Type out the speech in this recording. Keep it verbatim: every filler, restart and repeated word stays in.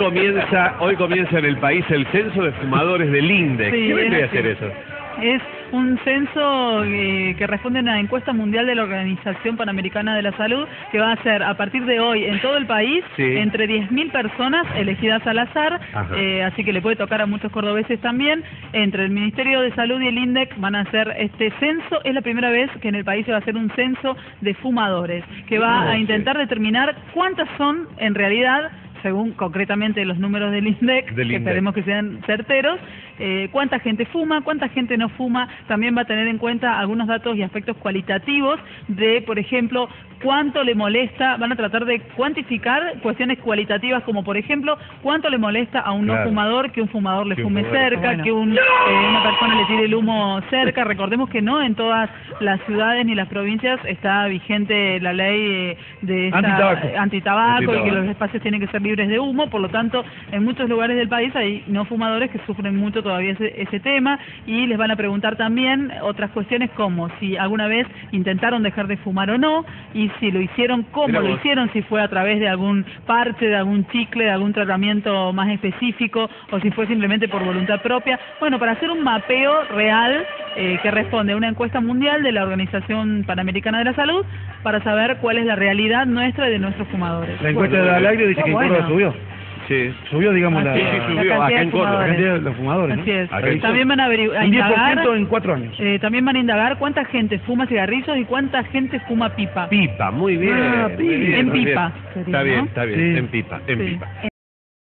comienza, hoy comienza en el país el censo de fumadores del INDEC. Sí, ¿qué me quiere hacer eso? Es un censo eh, que responde a la encuesta mundial de la Organización Panamericana de la Salud, que va a ser a partir de hoy en todo el país, sí, entre diez mil personas elegidas al azar, eh, así que le puede tocar a muchos cordobeses también. Entre el Ministerio de Salud y el INDEC van a hacer este censo. Es la primera vez que en el país se va a hacer un censo de fumadores, que va oh, a intentar sí. determinar cuántas son en realidad, según concretamente los números del INDEC, del que INDEC. Esperemos que sean certeros, eh, cuánta gente fuma, cuánta gente no fuma. También va a tener en cuenta algunos datos y aspectos cualitativos de, por ejemplo, cuánto le molesta. Van a tratar de cuantificar cuestiones cualitativas como, por ejemplo, cuánto le molesta a un claro. no fumador que un fumador le que fume fumador. cerca, bueno. que un, eh, una persona le tire el humo cerca. Recordemos que no en todas las ciudades ni las provincias está vigente la ley de esta, antitabaco. antitabaco y que los espacios tienen que ser libres de humo, por lo tanto, en muchos lugares del país hay no fumadores que sufren mucho todavía ese, ese tema, y les van a preguntar también otras cuestiones como si alguna vez intentaron dejar de fumar o no, y si lo hicieron, cómo lo hicieron, si fue a través de algún parche, de algún chicle, de algún tratamiento más específico, o si fue simplemente por voluntad propia. Bueno, para hacer un mapeo real eh, que responde a una encuesta mundial de la Organización Panamericana de la Salud, para saber cuál es la realidad nuestra y de nuestros fumadores. La encuesta de Alagrio dice que bueno. subió. Sí. Subió, digamos, la, sí, sí, subió. la cantidad, Acá en Córdoba, la cantidad de los fumadores. Así es. ¿no? También van a averiguar. Un diez por ciento en cuatro años. Eh, también van a indagar cuánta gente fuma cigarrillos y cuánta gente fuma pipa. Pipa, muy bien. Ah, muy bien, en pipa. Bien. Sería, está, ¿no? bien, está bien, está sí. bien. En pipa, en sí. pipa.